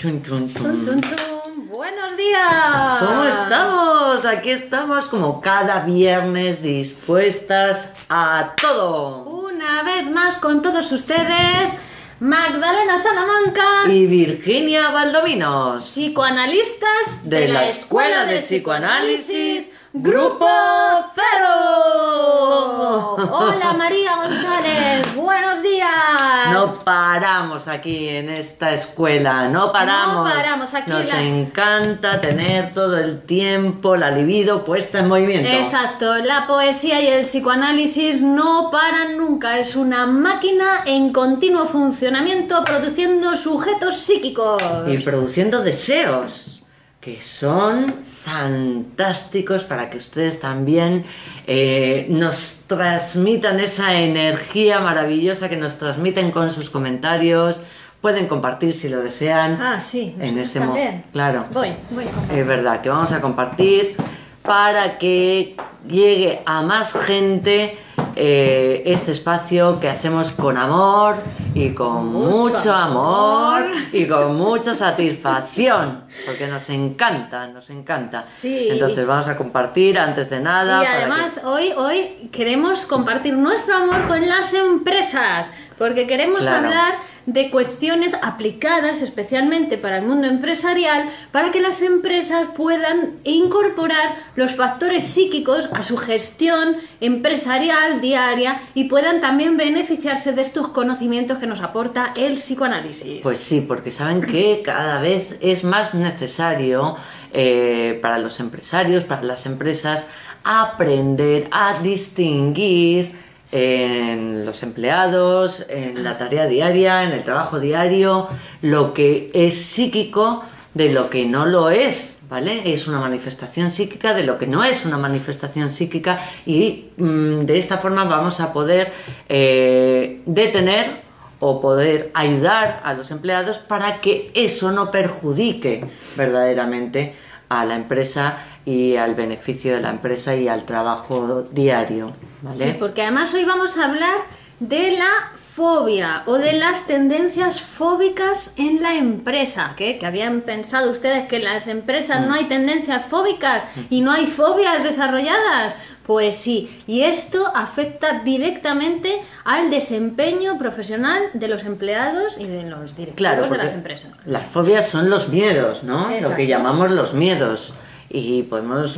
Chun, chun, chun. Chun, chun, chun. ¡Buenos días! ¿Cómo estamos? Aquí estamos como cada viernes dispuestas a todo. Una vez más con todos ustedes, Magdalena Salamanca y Virginia Valdominos, psicoanalistas de la Escuela de Psicoanálisis Grupo Cero. Hola María González, buenos días. No paramos aquí en esta escuela, no paramos. No paramos aquí. Nos encanta tener todo el tiempo la libido puesta en movimiento. Exacto, la poesía y el psicoanálisis no paran nunca, es una máquina en continuo funcionamiento produciendo sujetos psíquicos. Y produciendo deseos, que son fantásticos para que ustedes también nos transmitan esa energía maravillosa que nos transmiten con sus comentarios. Pueden compartir si lo desean. Ah, sí, en este momento. Claro. Voy a compartir. Es verdad que vamos a compartir para que llegue a más gente este espacio que hacemos con amor y con mucho amor y con mucha satisfacción, porque nos encanta. Sí. Entonces vamos a compartir antes de nada. Y además para que... hoy queremos compartir nuestro amor con las empresas, porque queremos hablar de cuestiones aplicadas especialmente para el mundo empresarial, para que las empresas puedan incorporar los factores psíquicos a su gestión empresarial diaria y puedan también beneficiarse de estos conocimientos que nos aporta el psicoanálisis. Pues sí, porque saben que cada vez es más necesario para los empresarios, para las empresas, aprender a distinguir en los empleados, en la tarea diaria, en el trabajo diario, lo que es psíquico de lo que no lo es, ¿vale? Es una manifestación psíquica de lo que no es una manifestación psíquica y de esta forma vamos a poder detener o poder ayudar a los empleados para que eso no perjudique verdaderamente a la empresa y al beneficio de la empresa y al trabajo diario, ¿vale? Sí, porque además hoy vamos a hablar de la fobia o de las tendencias fóbicas en la empresa. ¿Qué habían pensado ustedes que en las empresas no hay tendencias fóbicas y no hay fobias desarrolladas? Pues sí, y esto afecta directamente al desempeño profesional de los empleados y de los directivos de las empresas. Las fobias son los miedos, ¿no? Exacto. Lo que llamamos los miedos. Y podemos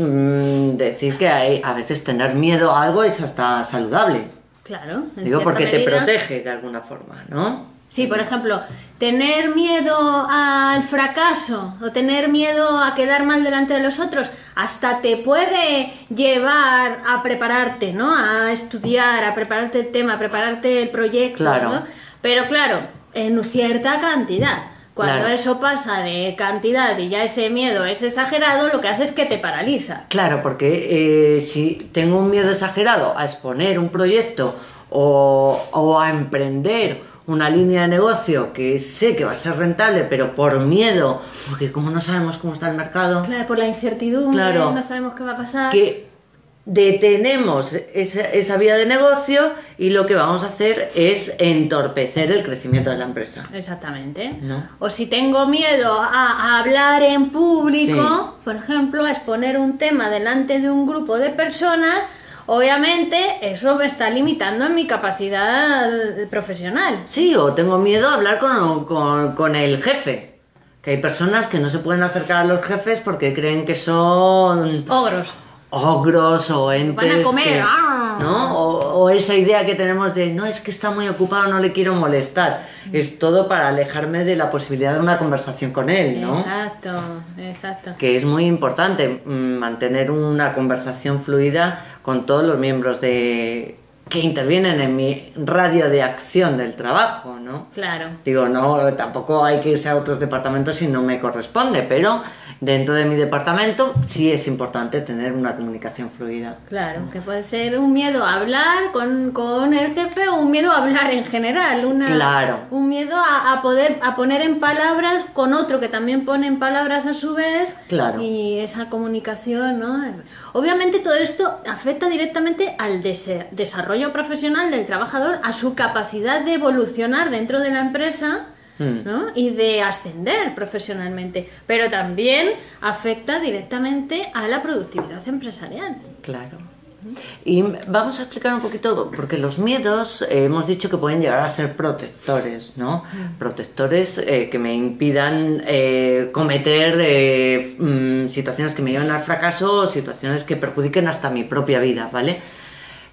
decir que a veces tener miedo a algo es hasta saludable. Claro. Digo, porque te protege de alguna forma, ¿no? Sí, por ejemplo, tener miedo al fracaso o tener miedo a quedar mal delante de los otros hasta te puede llevar a prepararte, ¿no? A estudiar, a prepararte el tema, a prepararte el proyecto, claro, ¿no? Pero claro, en cierta cantidad. Cuando eso pasa de cantidad y ya ese miedo es exagerado, lo que hace es que te paraliza. Claro, porque si tengo un miedo exagerado a exponer un proyecto o a emprender una línea de negocio que sé que va a ser rentable, pero por miedo, porque como no sabemos cómo está el mercado... Claro, por la incertidumbre, no sabemos qué va a pasar... Que detenemos esa vía de negocio y lo que vamos a hacer es entorpecer el crecimiento de la empresa. Exactamente. ¿No? O si tengo miedo a hablar en público, por ejemplo, a exponer un tema delante de un grupo de personas, obviamente eso me está limitando en mi capacidad profesional. Sí, o tengo miedo a hablar con el jefe. Que hay personas que no se pueden acercar a los jefes porque creen que son... ogros o entes van a comer, que, ¿no? O esa idea que tenemos de no, es que está muy ocupado, no le quiero molestar, es todo para alejarme de la posibilidad de una conversación con él, ¿no? Exacto. Que es muy importante mantener una conversación fluida con todos los miembros que intervienen en mi radio de acción del trabajo, ¿no? Claro. Digo, no, tampoco hay que irse a otros departamentos si no me corresponde, pero dentro de mi departamento sí es importante tener una comunicación fluida. Claro, que puede ser un miedo a hablar con el jefe o un miedo a hablar en general. Un miedo a poner en palabras con otro que también pone en palabras a su vez. Claro. Y esa comunicación, ¿no? Obviamente todo esto afecta directamente al desarrollo profesional del trabajador, a su capacidad de evolucionar dentro de la empresa ¿no? Y de ascender profesionalmente, pero también afecta directamente a la productividad empresarial. Claro. Y vamos a explicar un poquito, porque los miedos hemos dicho que pueden llegar a ser protectores, ¿no? Protectores que me impidan cometer situaciones que me lleven al fracaso o situaciones que perjudiquen hasta mi propia vida, ¿vale?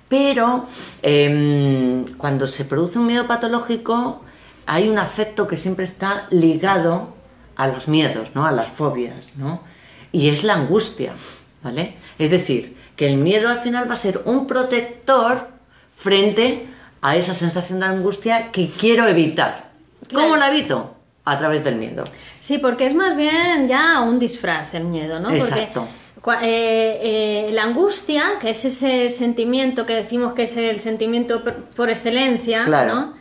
Pero cuando se produce un miedo patológico hay un afecto que siempre está ligado a los miedos, ¿no? A las fobias, ¿no? Y es la angustia, ¿vale? Es decir, que el miedo al final va a ser un protector frente a esa sensación de angustia que quiero evitar. Claro. ¿Cómo la evito? A través del miedo. Sí, porque es más bien ya un disfraz el miedo, ¿no? Exacto. Porque, la angustia, que es ese sentimiento que decimos que es el sentimiento por excelencia, claro, ¿no?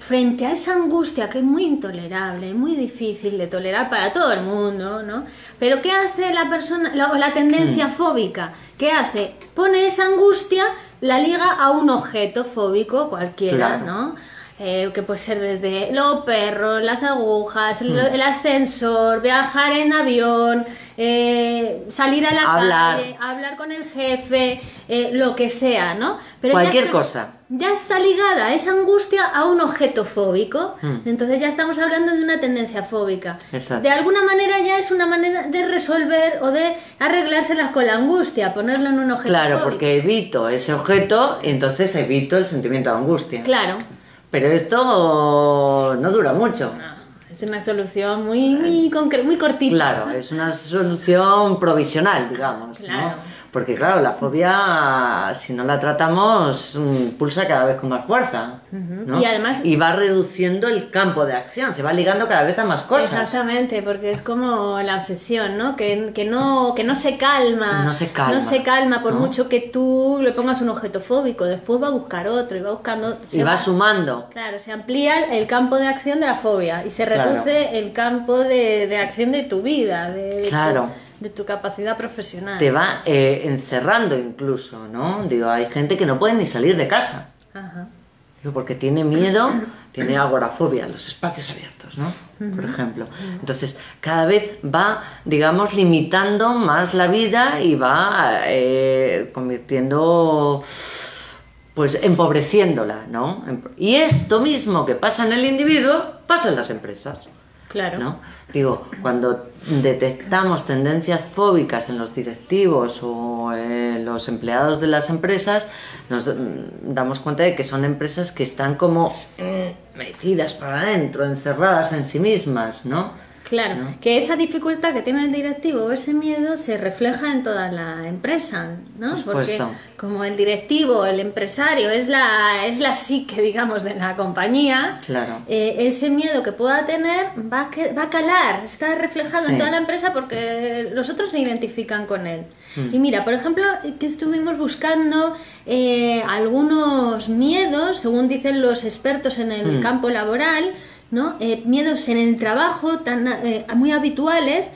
Frente a esa angustia que es muy intolerable, muy difícil de tolerar para todo el mundo, ¿no? Pero ¿qué hace la persona, la tendencia fóbica? ¿Qué hace? Pone esa angustia, la liga a un objeto fóbico cualquiera, claro, ¿no? Que puede ser desde los perros, las agujas, el ascensor, viajar en avión, salir a la calle, hablar con el jefe, lo que sea, ¿no? Pero cualquier cosa. Ya está ligada esa angustia a un objeto fóbico, entonces ya estamos hablando de una tendencia fóbica. Exacto. De alguna manera ya es una manera de resolver o de arreglárselas con la angustia, ponerlo en un objeto fóbico. Claro, porque evito ese objeto, entonces evito el sentimiento de angustia. Claro. Pero esto no dura mucho. No, es una solución muy cortita. Claro, es una solución provisional, digamos, claro, ¿no? Porque claro, la fobia, si no la tratamos, pulsa cada vez con más fuerza, ¿no? Y además... y va reduciendo el campo de acción, se va ligando cada vez a más cosas. Exactamente, porque es como la obsesión, ¿no? Que no se calma. No se calma. No se calma por mucho que tú le pongas un objeto fóbico, después va a buscar otro y va buscando... Y va sumando. Claro, se amplía el campo de acción de la fobia y se reduce el campo de acción de tu vida. De tu capacidad profesional. Te va encerrando incluso, ¿no? Digo, hay gente que no puede ni salir de casa. Ajá. Digo, porque tiene miedo, tiene agorafobia, los espacios abiertos, ¿no? Por ejemplo. Entonces, cada vez va, digamos, limitando más la vida y va convirtiendo... pues empobreciéndola, ¿no? Y esto mismo que pasa en el individuo, pasa en las empresas. Claro. ¿No? Digo, cuando detectamos tendencias fóbicas en los directivos o los empleados de las empresas, nos damos cuenta de que son empresas que están como metidas para adentro, encerradas en sí mismas, ¿no? Claro, ¿no? Que esa dificultad que tiene el directivo o ese miedo se refleja en toda la empresa, ¿no? Por supuesto. Porque como el directivo, el empresario, es la psique, digamos, de la compañía, claro, ese miedo que pueda tener va a calar, está reflejado en toda la empresa porque los otros se identifican con él. Y mira, por ejemplo, que estuvimos buscando algunos miedos, según dicen los expertos en el campo laboral, ¿no? Miedos en el trabajo muy habituales.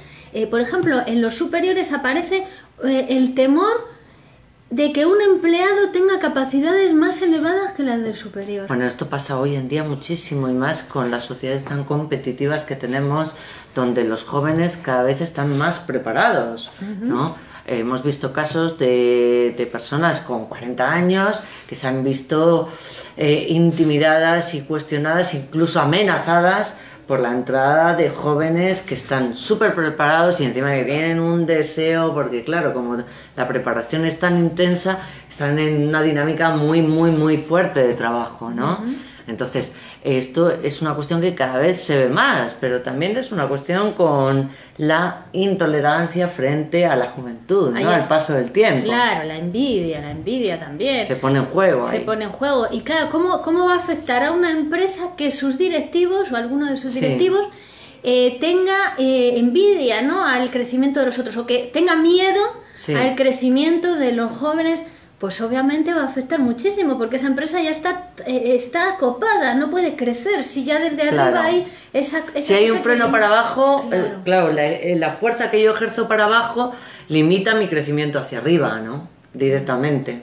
Por ejemplo, en los superiores aparece el temor de que un empleado tenga capacidades más elevadas que las del superior. Bueno, esto pasa hoy en día muchísimo y más con las sociedades tan competitivas que tenemos, donde los jóvenes cada vez están más preparados, ¿no? Hemos visto casos de personas con 40 años que se han visto intimidadas y cuestionadas, incluso amenazadas por la entrada de jóvenes que están súper preparados y encima que tienen un deseo, porque claro, como la preparación es tan intensa, están en una dinámica muy fuerte de trabajo, ¿no? Entonces, esto es una cuestión que cada vez se ve más, pero también es una cuestión con la intolerancia frente a la juventud, ¿no? Al paso del tiempo. Claro, la envidia también. Se pone en juego ahí. Se pone en juego. Y claro, ¿cómo va a afectar a una empresa que sus directivos o alguno de sus directivos tenga envidia, ¿no? Al crecimiento de los otros, o que tenga miedo al crecimiento de los jóvenes? Pues obviamente va a afectar muchísimo, porque esa empresa ya está copada, no puede crecer. Si ya desde arriba hay esa si hay un freno para abajo, claro, la fuerza que yo ejerzo para abajo limita mi crecimiento hacia arriba, ¿no? Directamente.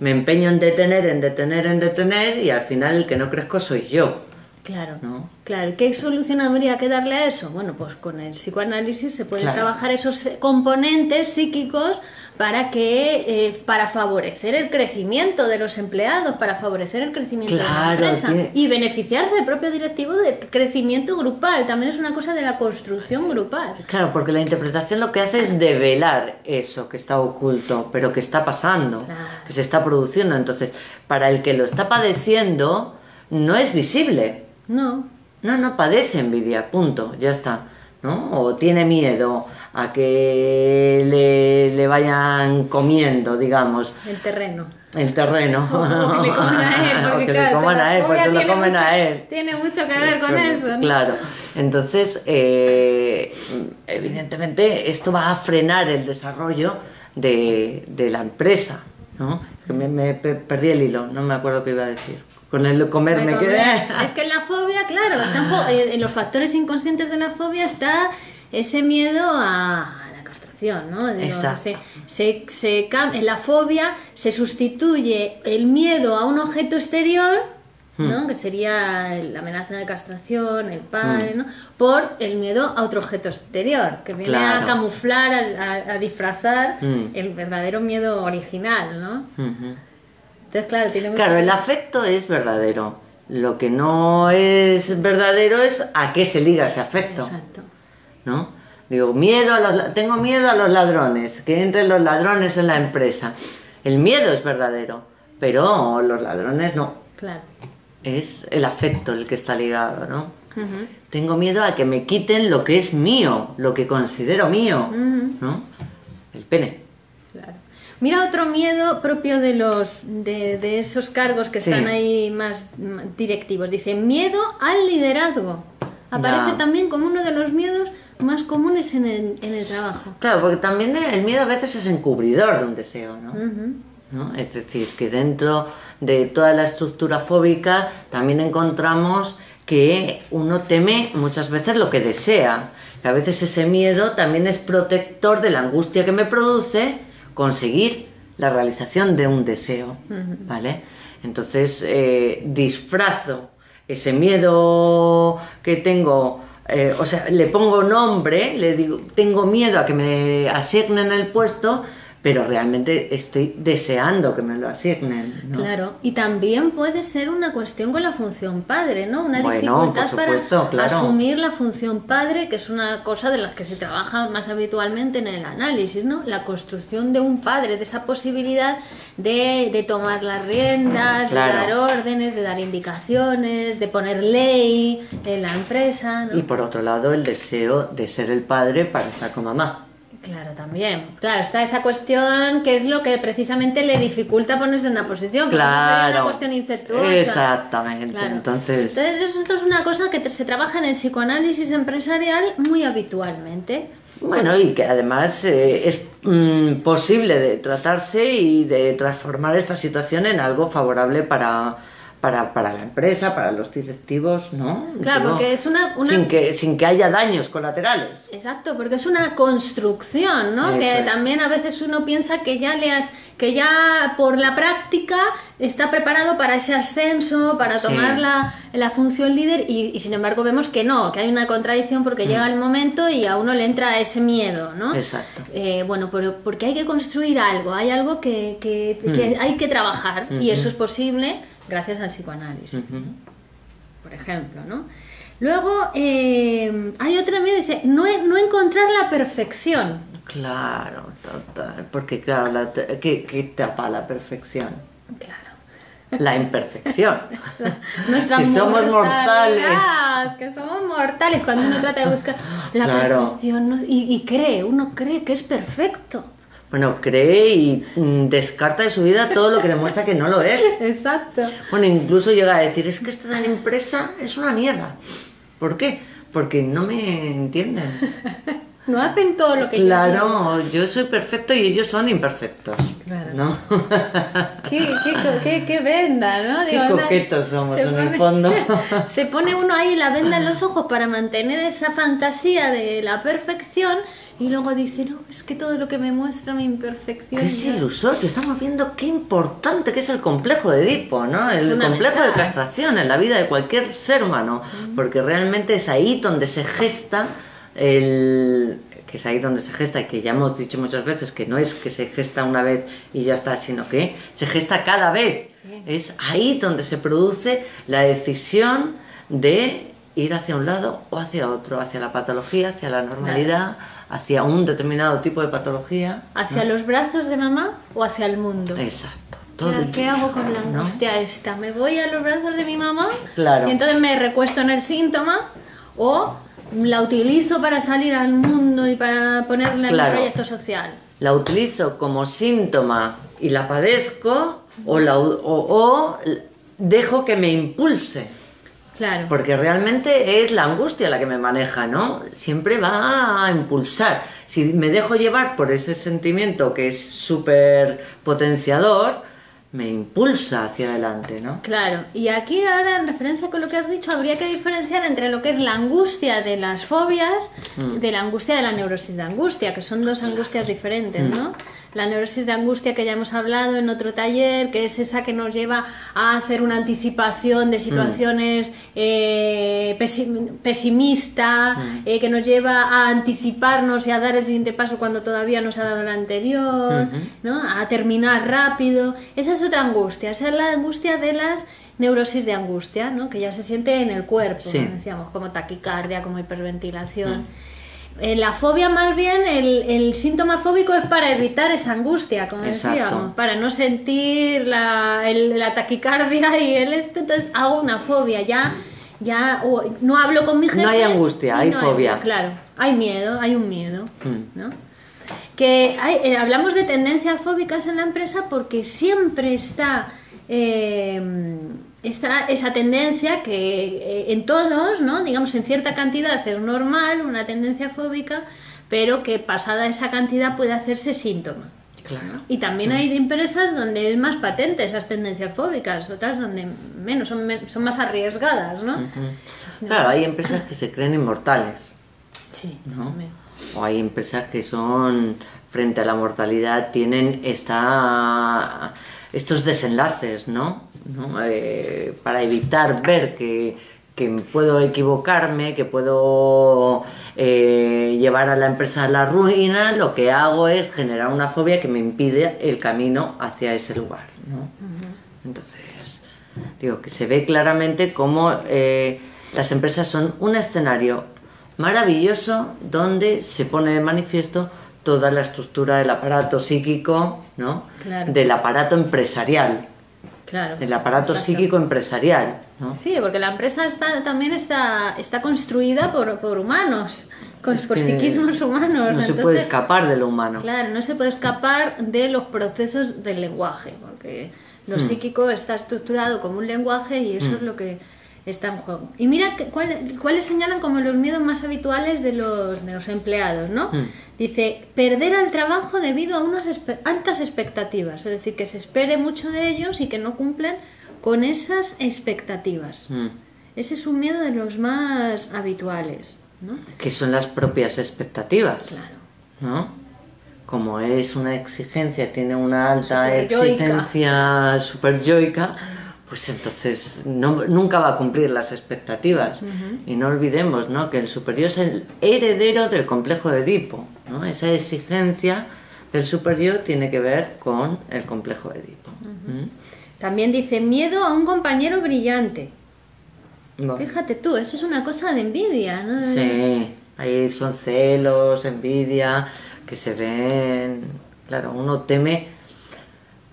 Me empeño en detener, y al final el que no crezco soy yo. Claro, ¿no? Claro. ¿Qué solución habría que darle a eso? Bueno, pues con el psicoanálisis se pueden trabajar esos componentes psíquicos para favorecer el crecimiento de los empleados, para favorecer el crecimiento de la empresa y beneficiarse el propio directivo de crecimiento grupal. También es una cosa de la construcción grupal. Claro, porque la interpretación lo que hace es develar eso que está oculto, pero que está pasando, que se está produciendo. Entonces, para el que lo está padeciendo, no es visible. No padece envidia, punto, ya está, ¿no? O tiene miedo a que le vayan comiendo, digamos, el terreno, o que le comen a él, porque lo comen a él. Tiene mucho que ver con eso, ¿no? Claro. Entonces, evidentemente, esto va a frenar el desarrollo de la empresa, ¿no? Me perdí el hilo, no me acuerdo qué iba a decir. Con el comer me quedé. Es que en la fobia, claro, en los factores inconscientes de la fobia está ese miedo a la castración, ¿no? En la fobia se sustituye el miedo a un objeto exterior, ¿no? Que sería la amenaza de castración, el padre, ¿no? Por el miedo a otro objeto exterior, que viene a camuflar, a disfrazar el verdadero miedo original, ¿no? Entonces, claro, el afecto es verdadero. Lo que no es verdadero es a qué se liga ese afecto. Exacto. ¿No? Digo, tengo miedo a los ladrones, que entren los ladrones en la empresa. El miedo es verdadero, pero los ladrones no. Claro. Es el afecto el que está ligado, ¿no? Uh-huh. Tengo miedo a que me quiten lo que es mío, lo que considero mío, uh-huh, ¿no? El pene. Claro. Mira, otro miedo propio de esos cargos que están ahí más directivos. Dice, miedo al liderazgo. Aparece también como uno de los miedos más comunes en el trabajo. Claro, porque también el miedo a veces es encubridor de un deseo, ¿no? Uh-huh. ¿No? Es decir, que dentro de toda la estructura fóbica también encontramos que uno teme muchas veces lo que desea. Que a veces ese miedo también es protector de la angustia que me produce conseguir la realización de un deseo, ¿vale? Entonces disfrazo ese miedo que tengo, o sea, le pongo nombre, le digo, tengo miedo a que me asignen el puesto, pero realmente estoy deseando que me lo asignen, ¿no? Claro, y también puede ser una cuestión con la función padre, ¿no? Una dificultad, por supuesto, para asumir la función padre, que es una cosa de las que se trabaja más habitualmente en el análisis, ¿no? La construcción de un padre, de esa posibilidad de tomar las riendas, de dar órdenes, de dar indicaciones, de poner ley en la empresa, ¿no? Y por otro lado, el deseo de ser el padre para estar con mamá. Claro, también. Claro, está esa cuestión que es lo que precisamente le dificulta ponerse en una posición. Claro. Es una cuestión incestuosa. Exactamente. Claro. Entonces, esto es una cosa que se trabaja en el psicoanálisis empresarial muy habitualmente. Bueno, y que además es posible de tratarse y de transformar esta situación en algo favorable para la empresa, para los directivos, ¿no? Claro, porque es una... Sin que haya daños colaterales. Exacto, porque es una construcción, ¿no? Que también a veces uno piensa que ya por la práctica está preparado para ese ascenso, para tomar la función líder, y sin embargo vemos que no, que hay una contradicción porque llega el momento y a uno le entra ese miedo, ¿no? Exacto. Bueno, pero porque hay que construir algo, hay algo que hay que trabajar, y eso es posible gracias al psicoanálisis, ¿no? Por ejemplo, ¿no? Luego hay otra miedo, dice, no encontrar la perfección. Claro, total, porque claro, ¿qué tapa la perfección? Claro. La imperfección. Que somos mortales. Que somos mortales cuando uno trata de buscar la perfección, ¿no? uno cree que es perfecto. Bueno, cree y descarta de su vida todo lo que demuestra que no lo es. Exacto. Bueno, incluso llega a decir, es que esta empresa es una mierda. ¿Por qué? Porque no me entienden. No hacen todo lo que yo quiero. Claro, yo soy perfecto y ellos son imperfectos. Claro. ¿No? ¿Qué venda, ¿no? Digo, qué coquetos somos en el fondo. Se pone uno ahí la venda en los ojos para mantener esa fantasía de la perfección. Y luego dice, no, es que todo lo que me muestra mi imperfección... Que es ilusorio, estamos viendo qué importante que es el complejo de Edipo, ¿no? El complejo de castración en la vida de cualquier ser humano, porque realmente es ahí donde se gesta el... que es ahí donde se gesta, y que ya hemos dicho muchas veces que no es que se gesta una vez y ya está, sino que se gesta cada vez. Sí. Es ahí donde se produce la decisión de... ir hacia un lado o hacia otro, hacia la patología, hacia la normalidad, hacia un determinado tipo de patología. ¿Hacia los brazos de mamá o hacia el mundo? Exacto. ¿Qué hago con la angustia esta? ¿Me voy a los brazos de mi mamá? Claro. Y entonces me recuesto en el síntoma, o la utilizo para salir al mundo y para ponerla en un proyecto social. La utilizo como síntoma y la padezco, o dejo que me impulse. Claro. Porque realmente es la angustia la que me maneja, ¿no? Siempre va a impulsar. Si me dejo llevar por ese sentimiento que es súper potenciador, me impulsa hacia adelante, ¿no? Claro. Y aquí ahora, en referencia con lo que has dicho, habría que diferenciar entre lo que es la angustia de las fobias de la angustia de la neurosis de angustia, que son dos angustias diferentes, ¿no? La neurosis de angustia, que ya hemos hablado en otro taller, que es esa que nos lleva a hacer una anticipación de situaciones pesimista, que nos lleva a anticiparnos y a dar el siguiente paso cuando todavía no se ha dado el anterior, ¿no? A terminar rápido. Esa es otra angustia, esa es la angustia de las neurosis de angustia, ¿no? Que ya se siente en el cuerpo, como decíamos, como taquicardia, como hiperventilación. La fobia, más bien, el síntoma fóbico es para evitar esa angustia, como decíamos, para no sentir la taquicardia y el esto. Entonces hago una fobia, ya no hablo con mi gente. No hay angustia, hay fobia. Claro, hay miedo, hay un miedo, ¿no? Que hablamos de tendencias fóbicas en la empresa porque siempre está... esa tendencia que en todos, ¿no? Digamos, en cierta cantidad es normal, una tendencia fóbica, pero que pasada esa cantidad puede hacerse síntoma. Claro. Y también hay empresas donde es más patente esas tendencias fóbicas, otras donde menos, son más arriesgadas, ¿no? Claro, hay empresas que se creen inmortales. Sí, ¿no? O hay empresas que son, frente a la mortalidad, tienen estos desenlaces, ¿no? Para evitar ver que puedo equivocarme, que puedo llevar a la empresa a la ruina, lo que hago es generar una fobia que me impide el camino hacia ese lugar, ¿no? Entonces, digo que se ve claramente cómo las empresas son un escenario maravilloso donde se pone de manifiesto toda la estructura del aparato psíquico, ¿no? Claro. Del aparato empresarial. Claro. El aparato psíquico empresarial, ¿no? Sí, porque la empresa también está construida por humanos, por psiquismos humanos. No se puede escapar de lo humano. Claro, no se puede escapar de los procesos del lenguaje, porque lo psíquico está estructurado como un lenguaje y eso es lo que está en juego. Y mira cuáles señalan como los miedos más habituales de los empleados, ¿no? Dice, perder al trabajo debido a unas altas expectativas, es decir, que se espere mucho de ellos y que no cumplan con esas expectativas. Ese es un miedo de los más habituales, ¿no? Que son las propias expectativas, claro, ¿no? Como es una exigencia, tiene una alta exigencia superyoica, pues entonces nunca va a cumplir las expectativas. Y no olvidemos, ¿no?, que el superior es el heredero del complejo de Edipo, ¿no? Esa exigencia del superior tiene que ver con el complejo de Edipo. También dice miedo a un compañero brillante. Bueno. Fíjate tú, eso es una cosa de envidia, ¿no? Sí, ahí son celos, envidia, que se ven... Claro, uno teme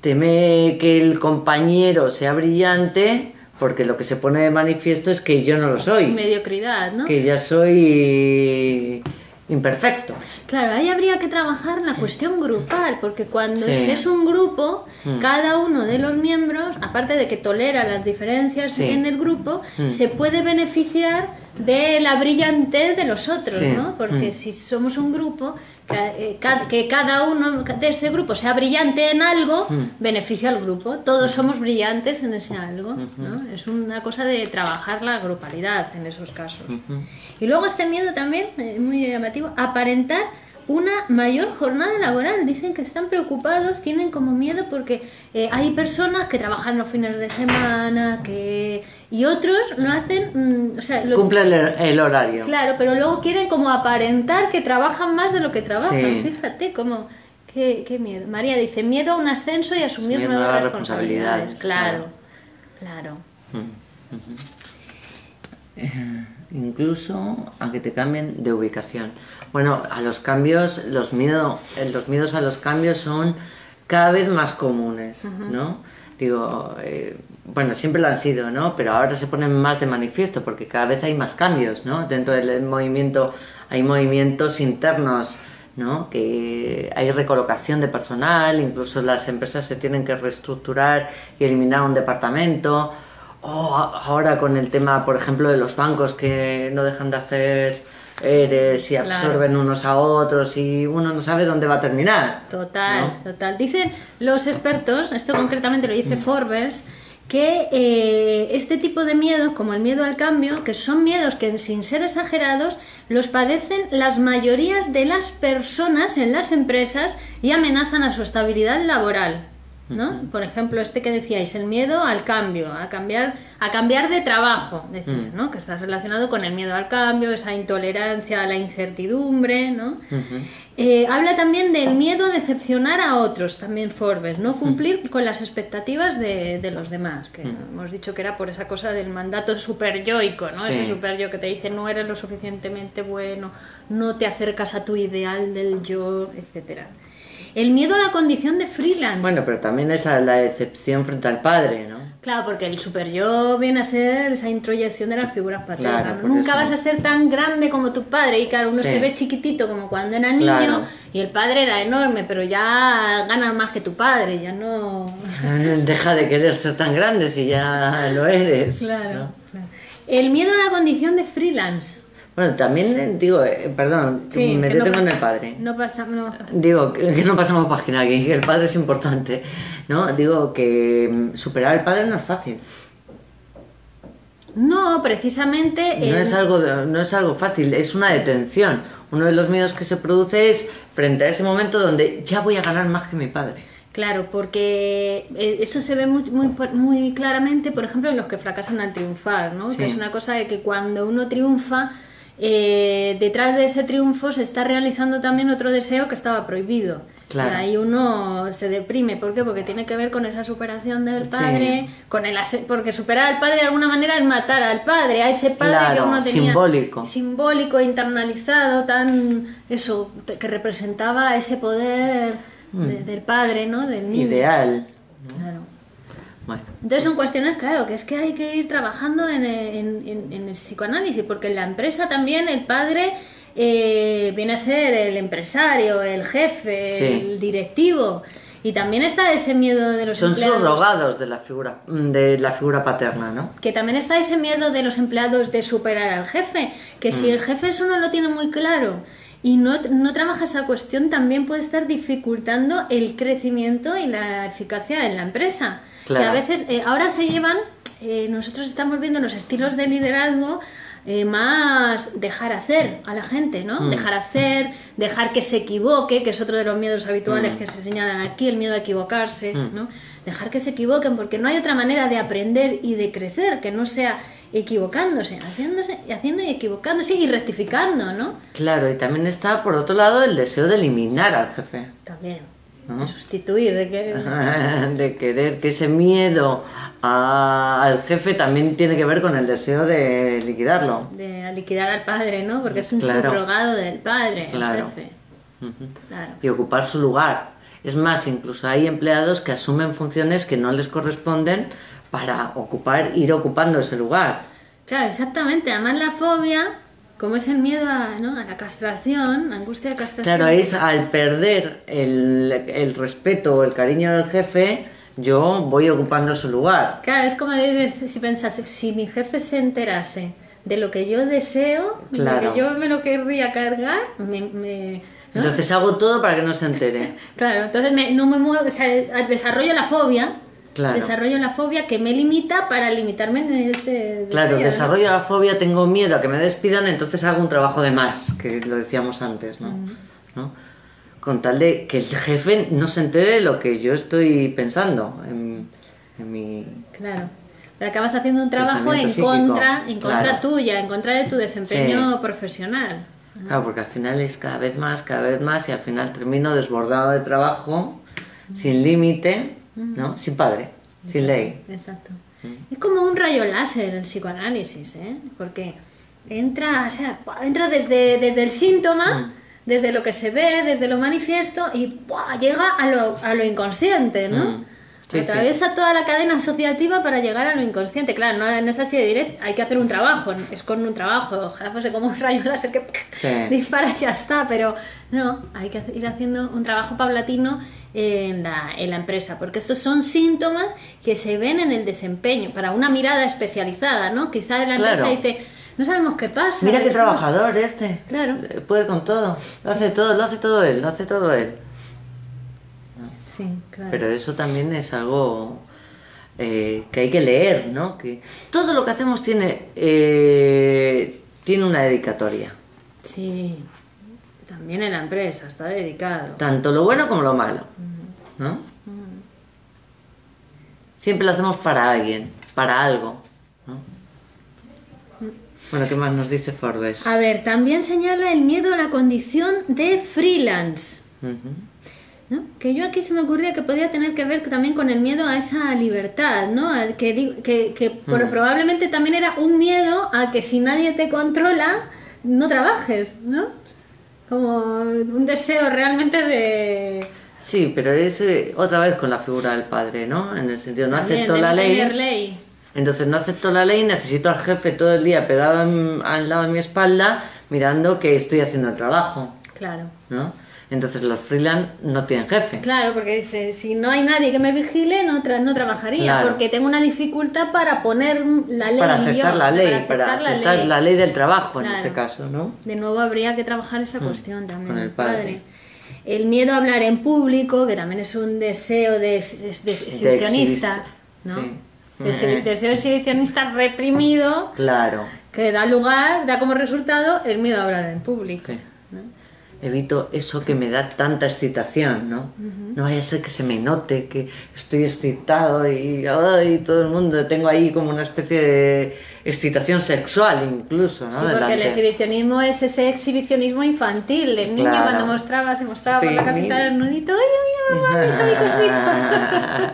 que el compañero sea brillante, porque lo que se pone de manifiesto es que yo no lo soy. Mediocridad, ¿no? Que ya soy imperfecto. Claro, ahí habría que trabajar la cuestión grupal, porque cuando es un grupo, cada uno de los miembros, aparte de que tolera las diferencias en el grupo, se puede beneficiar de la brillantez de los otros, ¿no? Porque si somos un grupo... que cada uno de ese grupo sea brillante en algo, beneficia al grupo. Todos somos brillantes en ese algo, ¿no? Es una cosa de trabajar la grupalidad en esos casos. Y luego este miedo también, muy llamativo, aparentar una mayor jornada laboral. Dicen que están preocupados, tienen como miedo porque hay personas que trabajan los fines de semana, que... y otros lo hacen... o sea, lo... cumplen el horario. Claro, pero luego quieren como aparentar que trabajan más de lo que trabajan. Sí. Fíjate cómo... Qué miedo. María dice, miedo a un ascenso y asumir nuevas responsabilidades. Claro. Incluso a que te cambien de ubicación. Bueno, a los cambios, los miedos a los cambios son cada vez más comunes, ¿no? Digo, bueno, siempre lo han sido, ¿no? Pero ahora se ponen más de manifiesto porque cada vez hay más cambios, ¿no? Dentro del movimiento hay movimientos internos, ¿no? Que hay recolocación de personal, incluso las empresas se tienen que reestructurar y eliminar un departamento. Ahora con el tema, por ejemplo, de los bancos que no dejan de hacer eres y absorben unos a otros y uno no sabe dónde va a terminar. Total. Dicen los expertos, esto concretamente lo dice Forbes, que este tipo de miedos, como el miedo al cambio, que son miedos que sin ser exagerados los padecen las mayorías de las personas en las empresas y amenazan a su estabilidad laboral, ¿no? Por ejemplo, este que decíais, el miedo al cambio, a cambiar de trabajo, decir, ¿no? Que está relacionado con el miedo al cambio, esa intolerancia a la incertidumbre, ¿no? Habla también del miedo a decepcionar a otros, también Forbes, no cumplir con las expectativas de los demás, que hemos dicho que era por esa cosa del mandato superyoico, ¿no? Sí. Ese superyo que te dice no eres lo suficientemente bueno, no te acercas a tu ideal del yo, etcétera. El miedo a la condición de freelance. Bueno, pero también es a la decepción frente al padre, ¿no? Claro, porque el superyo viene a ser esa introyección de las figuras paternas. Claro, nunca vas a ser tan grande como tu padre. Y claro, uno se ve chiquitito como cuando era niño. Claro. Y el padre era enorme, pero ya ganas más que tu padre. Ya no... Deja de querer ser tan grande si ya lo eres. Claro. El miedo a la condición de freelance. Bueno, también digo, perdón, sí, me detengo en el padre. Digo, que no pasamos página aquí, que el padre es importante, ¿no? Digo que superar al padre no es fácil. No, precisamente... No es algo fácil, es una detención. Uno de los miedos que se produce es frente a ese momento donde ya voy a ganar más que mi padre. Claro, porque eso se ve muy claramente, por ejemplo, en los que fracasan al triunfar, ¿no? Sí. Que es una cosa de que cuando uno triunfa... detrás de ese triunfo se está realizando también otro deseo que estaba prohibido. Claro. Y ahí uno se deprime. ¿Por qué? Porque tiene que ver con esa superación del padre, porque superar al padre de alguna manera es matar al padre, a ese padre que uno tenía simbólico, internalizado, que representaba ese poder del padre, ¿no? Del niño. Ideal. Claro. Bueno. Entonces son cuestiones, claro, que es que hay que ir trabajando en el psicoanálisis, porque en la empresa también el padre viene a ser el empresario, el jefe, el directivo, y también está ese miedo de los empleados. Son subrogados de la figura paterna, ¿no? Que también está ese miedo de los empleados de superar al jefe, que si el jefe eso no lo tiene muy claro y no trabaja esa cuestión, también puede estar dificultando el crecimiento y la eficacia en la empresa. Claro. Que a veces, ahora se llevan, nosotros estamos viendo los estilos de liderazgo más dejar hacer a la gente, ¿no? Dejar hacer, dejar que se equivoque, que es otro de los miedos habituales que se señalan aquí, el miedo a equivocarse, ¿no? Dejar que se equivoquen, porque no hay otra manera de aprender y de crecer que no sea equivocándose, haciendo y equivocándose y rectificando, ¿no? Claro, y también está, por otro lado, el deseo de eliminar al jefe. También. ¿No? Sustituir, de querer, que ese miedo al jefe también tiene que ver con el deseo de liquidarlo, de liquidar al padre, ¿no? Porque es un subrogado del padre, el jefe. Y ocupar su lugar. Es más, incluso hay empleados que asumen funciones que no les corresponden para ir ocupando ese lugar. Claro, exactamente. Además, la fobia, como es el miedo a la castración, la angustia de castración. Claro, es al perder el respeto o el cariño del jefe, yo voy ocupando su lugar. Claro, es como si pensase, si mi jefe se enterase de lo que yo deseo, de lo que yo me lo querría cargar, ¿no? Entonces hago todo para que no se entere. Claro, entonces no me muevo, o sea, desarrollo la fobia. Claro. Desarrollo la fobia que me limita para limitarme en este... Claro, desarrollo la fobia, tengo miedo a que me despidan, entonces hago un trabajo de más, que lo decíamos antes, ¿no? ¿no? Con tal de que el jefe no se entere de lo que yo estoy pensando en mi... Claro, pero acabas haciendo un trabajo en contra tuya, en contra de tu desempeño profesional. Claro, porque al final es cada vez más, y al final termino desbordado de trabajo, sin límite, ¿no? Sin padre, sin ley. Exacto. Es como un rayo láser el psicoanálisis, ¿eh? Porque entra, o sea, entra desde el síntoma, desde lo que se ve, desde lo manifiesto, y ¡buah!, llega a lo inconsciente, ¿no? Sí, atraviesa toda la cadena asociativa para llegar a lo inconsciente. Claro, no es así de directo, hay que hacer un trabajo, es con un trabajo, sé como un rayo láser que dispara y ya está, pero no, hay que ir haciendo un trabajo paulatino en la empresa, porque estos son síntomas que se ven en el desempeño, para una mirada especializada, ¿no? Quizá de la empresa dice, no sabemos qué pasa. Mira qué trabajador este, claro, puede con todo, lo hace todo él. Sí, claro. Pero eso también es algo que hay que leer, ¿no? Que todo lo que hacemos tiene una dedicatoria. Sí, también en la empresa está dedicado. Tanto lo bueno como lo malo, ¿no? Siempre lo hacemos para alguien, para algo, ¿no? Bueno, ¿qué más nos dice Forbes? A ver, también señala el miedo a la condición de freelance. ¿No? Que yo aquí se me ocurría que podía tener que ver también con el miedo a esa libertad, ¿no? Que probablemente también era un miedo a que si nadie te controla, no trabajes, ¿no? Como un deseo realmente de... Sí, pero es otra vez con la figura del padre, ¿no? En el sentido, no acepto la ley. Entonces no acepto la ley, necesito al jefe todo el día pegado al lado de mi espalda, mirando que estoy haciendo el trabajo. Claro. ¿No? Entonces los freelance no tienen jefe. Claro, porque dice, si no hay nadie que me vigile, no trabajaría, porque tengo una dificultad para poner la ley. Para aceptar la ley, para aceptar la ley del trabajo, en este caso, ¿no? De nuevo habría que trabajar esa cuestión también. Con el padre. El miedo a hablar en público, que también es un deseo de exhibicionista, ¿no? Sí. El deseo exhibicionista reprimido, claro, que da como resultado el miedo a hablar en público. Sí. Evito eso que me da tanta excitación, ¿no? No vaya a ser que se me note que estoy excitado y todo el mundo, tengo ahí como una especie de excitación sexual incluso, ¿no? Sí, porque el exhibicionismo es ese exhibicionismo infantil, el niño cuando se mostraba por la casita desnudito, ¡oye, mira, mamá, mira mi cosita!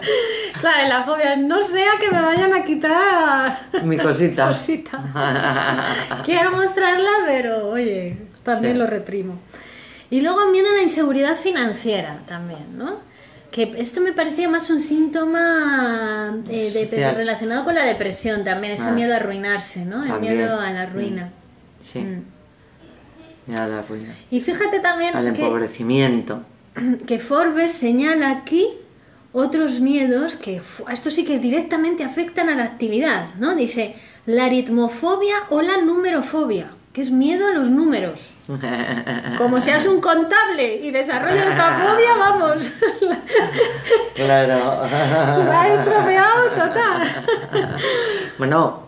Claro, en la fobia, no sea que me vayan a quitar... Mi cosita. Quiero mostrarla, pero, oye, también lo reprimo. Y luego miedo a la inseguridad financiera también, ¿no? Que esto me parecía más un síntoma relacionado con la depresión también, ese miedo a arruinarse, ¿no? También. El miedo a la ruina. Sí. Miedo a la ruina. Y fíjate también al empobrecimiento. Que Forbes señala aquí otros miedos que, esto sí que directamente afectan a la actividad, ¿no? Dice, la aritmofobia o la numerofobia, que es miedo a los números. Como seas un contable y desarrollas esta fobia, vamos. Claro. La he estropeado total. Bueno,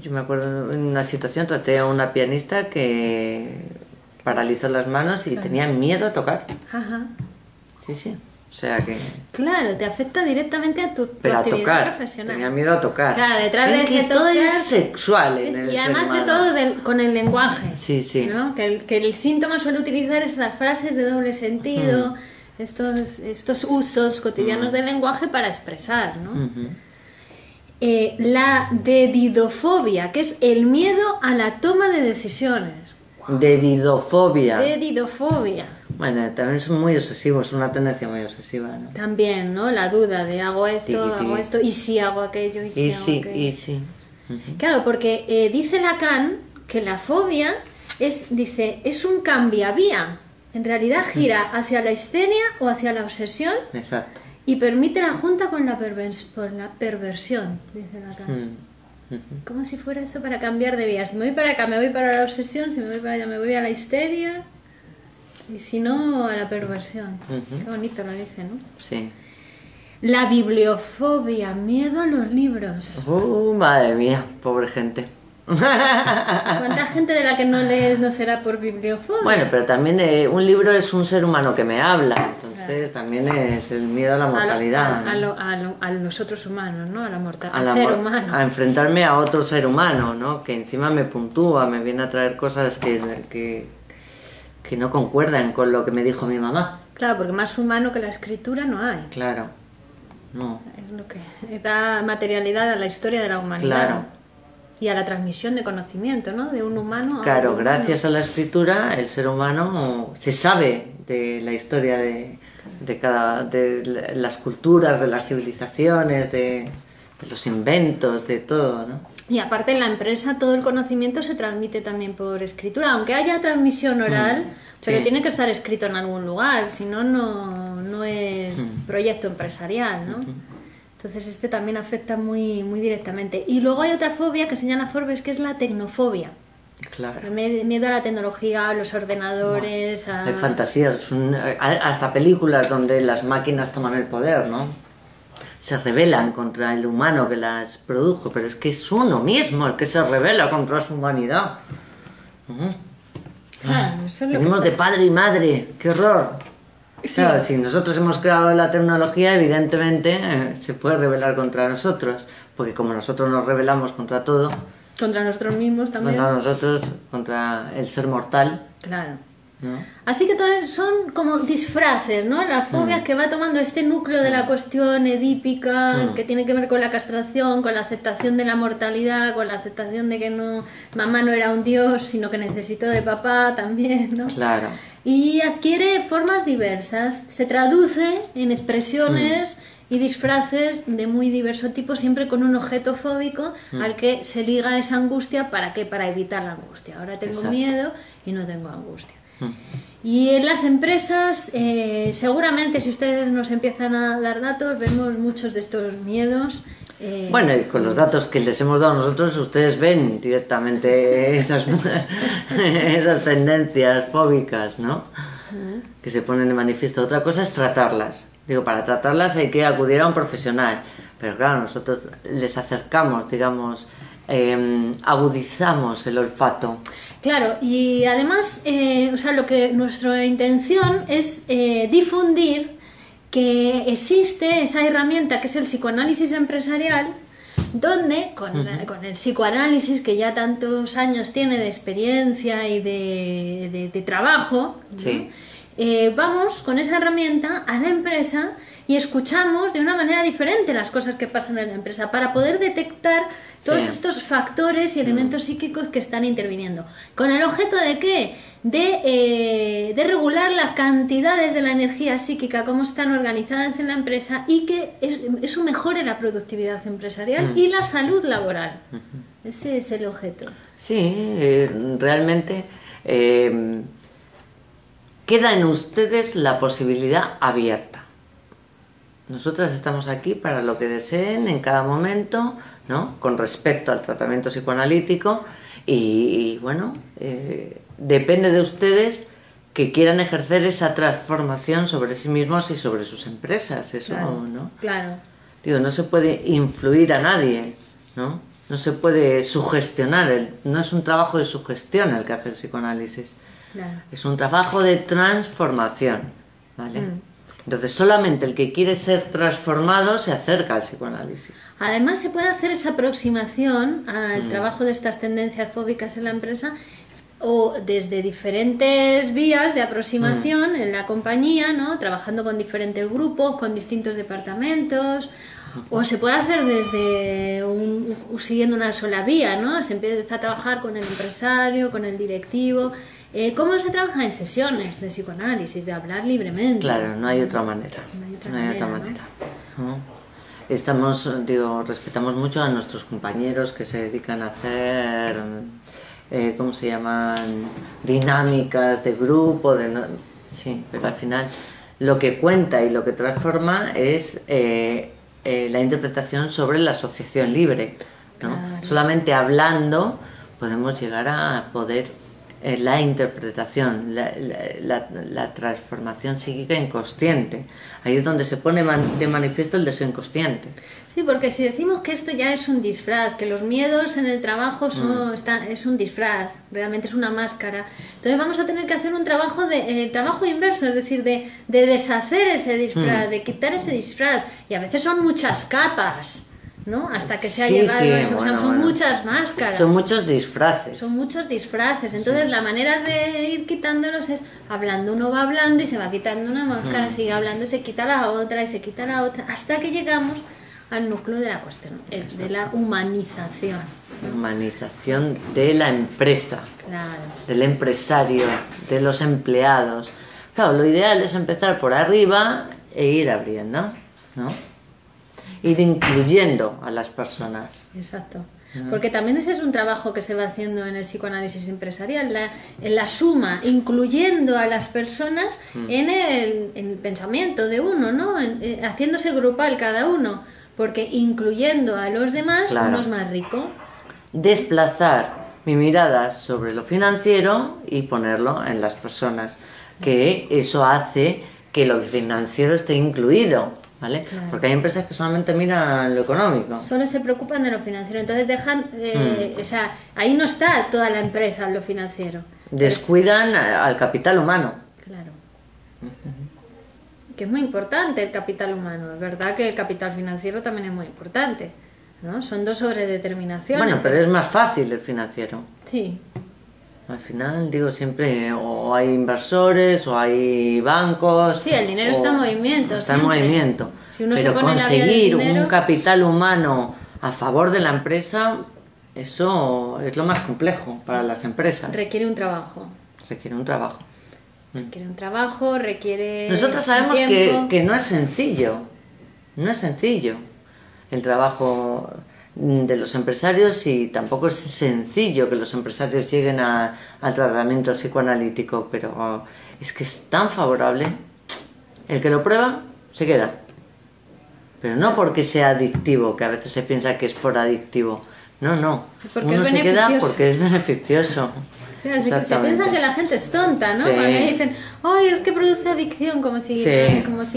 yo me acuerdo en una situación, traté a una pianista que paralizó las manos y tenía miedo a tocar. Sí, sí. O sea que... Claro, te afecta directamente a tu actividad profesional. Tenía miedo a tocar. Claro, detrás de ese todo es sexual en el ser humano. Y además de todo con el lenguaje. Sí, sí. ¿No? Que el síntoma suele utilizar esas frases de doble sentido, estos usos cotidianos del lenguaje para expresar, ¿no? La dedidofobia, que es el miedo a la toma de decisiones. Dedidofobia. Dedidofobia. Bueno, también es muy obsesivo, es una tendencia muy obsesiva, ¿no? También, ¿no? La duda de hago esto, y si hago aquello, y si hago aquello. Claro, porque dice Lacan que la fobia es un cambiavía. En realidad gira hacia la histeria o hacia la obsesión. Exacto. Y permite la junta con la perversión, dice Lacan. Como si fuera eso para cambiar de vías. Si me voy para acá, me voy para la obsesión, si me voy para allá, me voy a la histeria... Y si no, a la perversión. Qué bonito lo dice, ¿no? Sí. La bibliofobia, miedo a los libros. Madre mía, pobre gente. ¿Cuánta gente de la que no lees no será por bibliofobia? Bueno, pero también un libro es un ser humano que me habla, entonces también es el miedo a la mortalidad. A los otros humanos, ¿no? A la mortalidad, al ser humano. A enfrentarme a otro ser humano, ¿no? Que encima me puntúa, me viene a traer cosas que no concuerdan con lo que me dijo mi mamá. Claro, porque más humano que la escritura no hay. Claro, no. Es lo que da materialidad a la historia de la humanidad. Claro. Y a la transmisión de conocimiento, ¿no? De un humano a otro. Claro, gracias a la escritura el ser humano se sabe de la historia de las culturas, de las civilizaciones, de los inventos, de todo, ¿no? Y aparte en la empresa todo el conocimiento se transmite también por escritura, aunque haya transmisión oral, pero tiene que estar escrito en algún lugar, si no, no es proyecto empresarial, ¿no? Entonces este también afecta muy, muy directamente. Y luego hay otra fobia que señala Forbes, que es la tecnofobia. Claro. El miedo a la tecnología, a los ordenadores... Bueno, hay fantasías, hasta películas donde las máquinas toman el poder, ¿no? Se rebelan contra el humano que las produjo, pero es que es uno mismo el que se rebela contra su humanidad. Claro, eso es lo venimos de padre y madre, qué horror. Sí. Claro, si nosotros hemos creado la tecnología, evidentemente se puede rebelar contra nosotros, porque como nosotros nos rebelamos contra todo, contra nosotros mismos también, contra nosotros, contra el ser mortal. Claro. ¿No? Así que todos son como disfraces, ¿no? Las fobias que va tomando este núcleo de la cuestión edípica, que tiene que ver con la castración, con la aceptación de la mortalidad, con la aceptación de que no, mamá no era un dios, sino que necesitó de papá también, ¿no? Claro. Y adquiere formas diversas, se traduce en expresiones y disfraces de muy diverso tipo, siempre con un objeto fóbico al que se liga esa angustia. ¿Para qué? Para evitar la angustia. Ahora tengo miedo y no tengo angustia. Y en las empresas, seguramente si ustedes nos empiezan a dar datos, vemos muchos de estos miedos. Bueno, y con los datos que les hemos dado nosotros, ustedes ven directamente esas, esas tendencias fóbicas, ¿no? Que se ponen de manifiesto. Otra cosa es tratarlas. Digo, para tratarlas hay que acudir a un profesional. Pero claro, nosotros les acercamos, digamos, agudizamos el olfato. Claro, y además, o sea, lo que nuestra intención es difundir que existe esa herramienta que es el psicoanálisis empresarial, donde con el psicoanálisis que ya tantos años tiene de experiencia y de trabajo, ¿no? Vamos con esa herramienta a la empresa y escuchamos de una manera diferente las cosas que pasan en la empresa para poder detectar todos estos factores y elementos psíquicos que están interviniendo. ¿Con el objeto de qué? De regular las cantidades de la energía psíquica, cómo están organizadas en la empresa y que eso mejore la productividad empresarial y la salud laboral. Ese es el objeto. Sí, realmente... queda en ustedes la posibilidad abierta. Nosotras estamos aquí para lo que deseen en cada momento, ¿no? Con respecto al tratamiento psicoanalítico y bueno, depende de ustedes que quieran ejercer esa transformación sobre sí mismos y sobre sus empresas, eso, claro, ¿no? Claro. Digo, no se puede influir a nadie, ¿no? No se puede sugestionar, no es un trabajo de sugestión el que hace el psicoanálisis. Claro. Es un trabajo de transformación, ¿vale? Entonces solamente el que quiere ser transformado se acerca al psicoanálisis. Además se puede hacer esa aproximación al trabajo de estas tendencias fóbicas en la empresa o desde diferentes vías de aproximación en la compañía, ¿no? Trabajando con diferentes grupos, con distintos departamentos. O se puede hacer desde siguiendo una sola vía, ¿no? Se empieza a trabajar con el empresario, con el directivo. ¿Cómo se trabaja en sesiones de psicoanálisis, de hablar libremente? Claro, no hay otra manera. No hay otra manera. ¿No? Estamos, digo, respetamos mucho a nuestros compañeros que se dedican a hacer, ¿cómo se llaman? Dinámicas de grupo, sí, pero al final lo que cuenta y lo que transforma es la interpretación sobre la asociación libre, ¿no? Claro. Solamente hablando podemos llegar a poder la interpretación, la transformación psíquica inconsciente. Ahí es donde se pone de manifiesto el deseo inconsciente. Sí, porque si decimos que esto ya es un disfraz, que los miedos en el trabajo son, es un disfraz, realmente es una máscara, entonces vamos a tener que hacer un trabajo de trabajo inverso, es decir, de deshacer ese disfraz, de quitar ese disfraz, y a veces son muchas capas, ¿no? Hasta que se ha llegado a eso, bueno, son muchas máscaras. Son muchos disfraces. Son muchos disfraces, entonces la manera de ir quitándolos es hablando, uno va hablando y se va quitando una máscara, sigue hablando, se quita la otra y se quita la otra, hasta que llegamos al núcleo de la cuestión, de la humanización. Humanización de la empresa, del empresario, de los empleados. Claro, lo ideal es empezar por arriba e ir abriendo, ¿no? Ir incluyendo a las personas. Exacto. Porque también ese es un trabajo que se va haciendo en el psicoanálisis empresarial, la suma, incluyendo a las personas en el pensamiento de uno, ¿no? Haciéndose grupal cada uno, porque incluyendo a los demás, uno es más rico. Desplazar mi mirada sobre lo financiero y ponerlo en las personas, que eso hace que lo financiero esté incluido, ¿vale? Porque hay empresas que solamente miran lo económico, solo se preocupan de lo financiero, entonces dejan o sea, ahí no está toda la empresa en lo financiero, descuidan al capital humano, que es muy importante el capital humano. Es verdad que el capital financiero también es muy importante, ¿no? Son dos sobredeterminaciones. Bueno, pero es más fácil el financiero. Sí. Al final, digo, siempre o hay inversores, o hay bancos... Sí, el dinero está en movimiento. Está en movimiento. Si uno pero conseguir dinero, un capital humano a favor de la empresa, eso es lo más complejo para las empresas. Requiere un trabajo. Requiere un trabajo. Requiere un trabajo, requiere... Nosotros sabemos que no es sencillo. No es sencillo el trabajo de los empresarios, y tampoco es sencillo que los empresarios lleguen al tratamiento psicoanalítico, pero es que es tan favorable. El que lo prueba se queda, pero no porque sea adictivo, que a veces se piensa que es por adictivo, no, uno se queda porque es beneficioso. O sea, se piensa que la gente es tonta, ¿no? Cuando dicen, ay, es que produce adicción, como si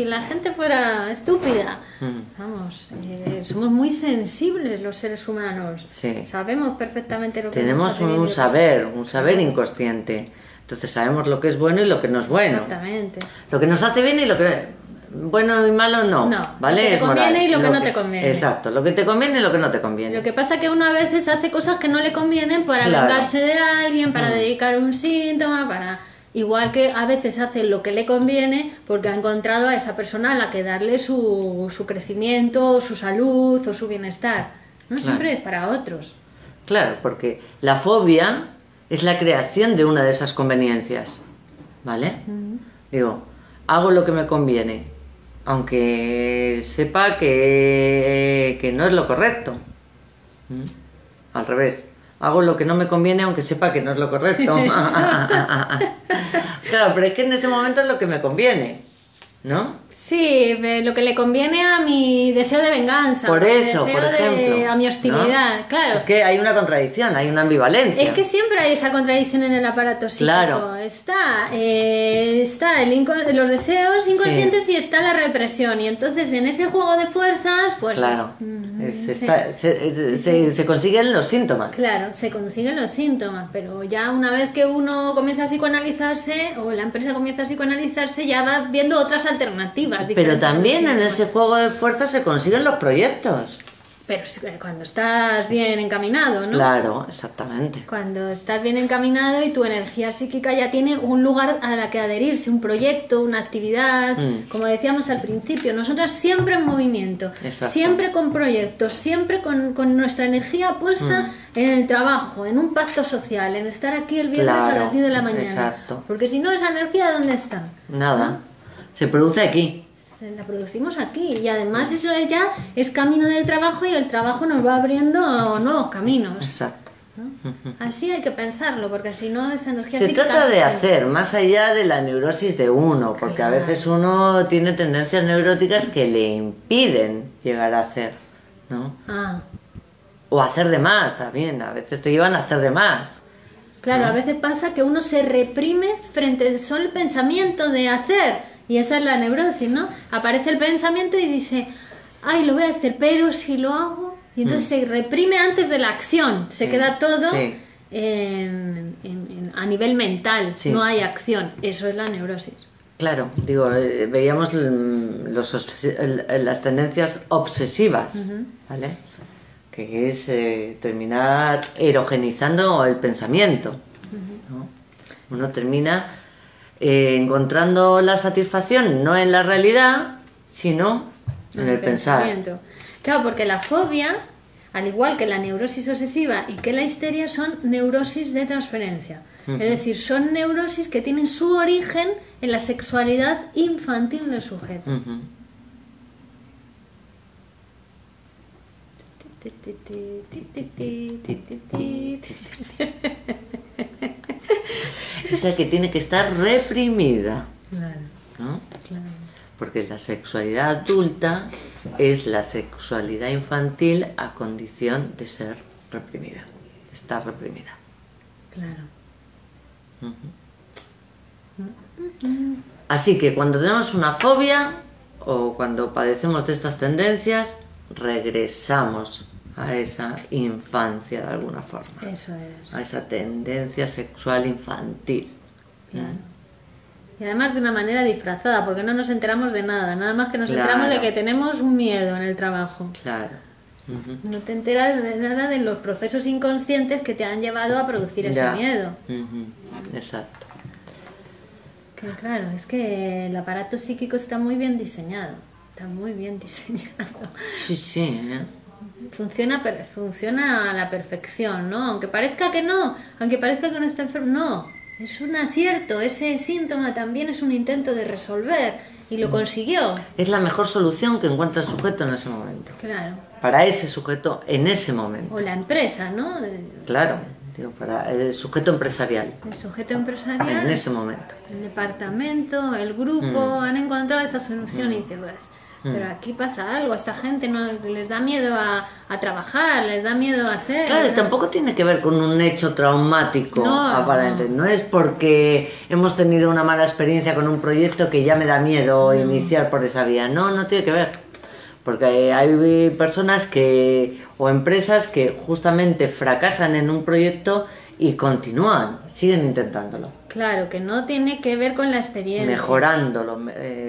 la gente fuera estúpida. Vamos, somos muy sensibles los seres humanos. Sabemos perfectamente lo que tenemos. Tenemos un saber inconsciente. Entonces sabemos lo que es bueno y lo que no es bueno. Exactamente. Lo que nos hace bien y lo que... Bueno y malo no, ¿vale? Lo que te conviene y lo que no te conviene. Exacto, lo que te conviene y lo que no te conviene. Lo que pasa es que uno a veces hace cosas que no le convienen para vengarse de alguien, para dedicar un síntoma, para... Igual que a veces hace lo que le conviene porque ha encontrado a esa persona a la que darle su crecimiento, su salud o su bienestar. No siempre es para otros. Claro, porque la fobia es la creación de una de esas conveniencias, ¿vale? Digo, hago lo que me conviene, aunque sepa que no es lo correcto. Al revés, hago lo que no me conviene aunque sepa que no es lo correcto. Claro, pero es que en ese momento es lo que me conviene, ¿no? Sí, lo que le conviene a mi deseo de venganza. Por eso, por ejemplo. A mi hostilidad, ¿no? Claro. Es que hay una contradicción, hay una ambivalencia. Es que siempre hay esa contradicción en el aparato psíquico. Claro. Está los deseos inconscientes y está la represión. Y entonces en ese juego de fuerzas, pues... Claro, se consiguen los síntomas. Claro, se consiguen los síntomas. Pero ya una vez que uno comienza a psicoanalizarse, o la empresa comienza a psicoanalizarse, ya va viendo otras alternativas. Pero también en ese juego de fuerzas se consiguen los proyectos. Pero cuando estás bien encaminado, ¿no? Claro, exactamente. Cuando estás bien encaminado y tu energía psíquica ya tiene un lugar a la que adherirse, un proyecto, una actividad, como decíamos al principio, nosotros siempre en movimiento, siempre con proyectos, siempre con nuestra energía puesta en el trabajo, en un pacto social, en estar aquí el viernes a las 10 de la mañana. Exacto. Porque si no, esa energía, ¿dónde está? Nada. ¿No? Se produce aquí. La producimos aquí, y además eso ya es camino del trabajo, y el trabajo nos va abriendo nuevos caminos. Exacto. ¿No? Así hay que pensarlo, porque si no esa energía... Se trata de hacer, más allá de la neurosis de uno, porque a veces uno tiene tendencias neuróticas que le impiden llegar a hacer, ¿no? O hacer de más también, a veces te llevan a hacer de más. Claro, a veces pasa que uno se reprime frente al solo pensamiento de hacer, y esa es la neurosis, ¿no? Aparece el pensamiento y dice, ay, lo voy a hacer, pero si lo hago, y entonces se reprime antes de la acción, se queda todo a nivel mental, no hay acción, eso es la neurosis. Claro, digo, veíamos las tendencias obsesivas, ¿vale? Que es terminar erogenizando el pensamiento, ¿no? Uno termina encontrando la satisfacción no en la realidad, sino en el pensar. Claro, porque la fobia, al igual que la neurosis obsesiva y que la histeria, son neurosis de transferencia. Es decir, son neurosis que tienen su origen en la sexualidad infantil del sujeto. O sea, que tiene que estar reprimida, ¿no? Porque la sexualidad adulta es la sexualidad infantil a condición de ser reprimida, de estar reprimida. Claro. Así que cuando tenemos una fobia o cuando padecemos de estas tendencias, regresamos a esa infancia de alguna forma. Eso es. A esa tendencia sexual infantil. Y además de una manera disfrazada, porque no nos enteramos de nada, nada más que nos enteramos de que tenemos un miedo en el trabajo. No te enteras de nada de los procesos inconscientes que te han llevado a producir ese miedo. Exacto. Que claro, es que el aparato psíquico está muy bien diseñado. Está muy bien diseñado. Sí, sí. Funciona a la perfección, ¿no? Aunque parezca que no está enfermo, no. Es un acierto, ese síntoma también es un intento de resolver y lo consiguió. Es la mejor solución que encuentra el sujeto en ese momento. Claro. Para ese sujeto en ese momento. O la empresa, ¿no? Claro, digo, para el sujeto empresarial. El sujeto empresarial. En ese momento. El departamento, el grupo, han encontrado esa solución y dicen, pues, pero aquí pasa algo, a esta gente no les da miedo a trabajar, les da miedo a hacer... Claro, y tampoco tiene que ver con un hecho traumático, aparentemente. No es porque hemos tenido una mala experiencia con un proyecto que ya me da miedo iniciar por esa vía. No, no tiene que ver. Porque hay personas que o empresas que justamente fracasan en un proyecto y continúan, siguen intentándolo. Claro, que no tiene que ver con la experiencia. Mejorándolo,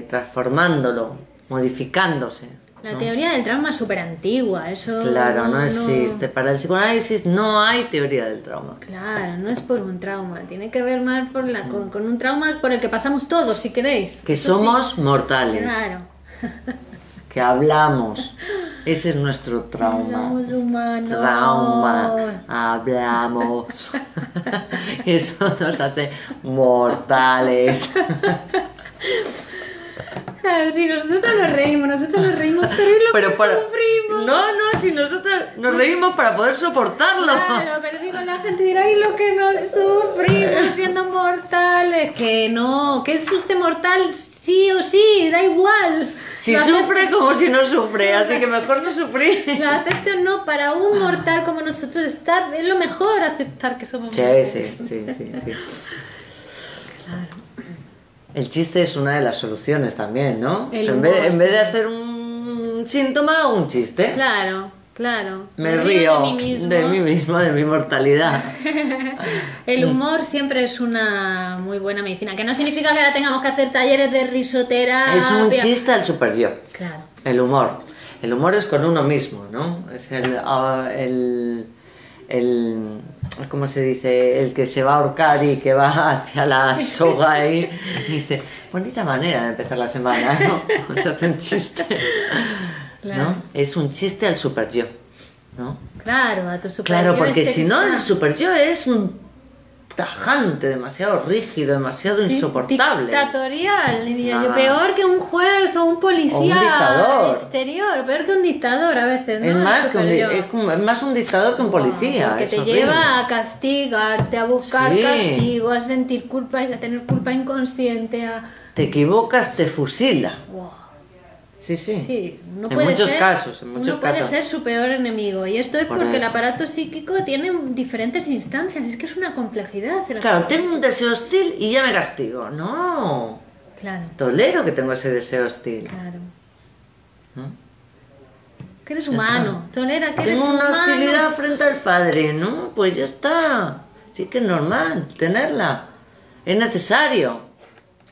transformándolo, modificándose. La teoría del trauma es súper antigua, eso... Claro, no existe. Para el psicoanálisis no hay teoría del trauma. Claro, no es por un trauma, tiene que ver más por con un trauma por el que pasamos todos, si queréis. Que eso somos mortales. Claro. Que hablamos. Ese es nuestro trauma. Somos humanos. Trauma. Hablamos. Eso nos hace mortales. Claro, sí, nosotros nos reímos, pero es lo que sufrimos. No, no, si nosotros nos reímos para poder soportarlo. Claro, pero digo, la gente dirá, y lo que nos sufrimos siendo mortales. Que no, que es usted mortal sí o sí, da igual. Si sufre como si no sufre, así que mejor no sufrir. La aceptación para un mortal como nosotros es lo mejor, aceptar que somos mortales. Sí. Claro. El chiste es una de las soluciones también, ¿no? En vez de hacer un síntoma, un chiste. Claro. Me río de mí mismo, de mi mortalidad. El humor siempre es una muy buena medicina. Que no significa que ahora tengamos que hacer talleres de risoterapia. Es un chiste al superyo. Claro. El humor. El humor es con uno mismo, ¿no? Es ¿cómo se dice? El que se va a ahorcar y que va hacia la soga ahí y dice, bonita manera de empezar la semana, ¿no? Se hace un chiste, claro. ¿No? Es un chiste al super yo, ¿no? Claro, a tu super yo. Claro, porque si no, el super yo es un tajante, demasiado rígido, demasiado insoportable. Dictatorial, peor que un juez o un policía, o un dictador exterior, peor que un dictador a veces, ¿no? Es más un dictador que un policía. Que te lleva a castigarte, a buscar castigo, a sentir culpa y a tener culpa inconsciente. Te equivocas, te fusila. Sí, sí. Sí. No en, puede muchos ser, casos, en muchos casos. Uno puede ser su peor enemigo. Y esto es porque el aparato psíquico tiene diferentes instancias. Es que es una complejidad. Claro, tengo un deseo hostil y ya me castigo. No. Claro. Tolero que tengo ese deseo hostil. Claro. Que eres humano. Tolera que eres humano. Tengo una hostilidad frente al padre, ¿no? Pues ya está. Sí que es normal tenerla. Es necesario.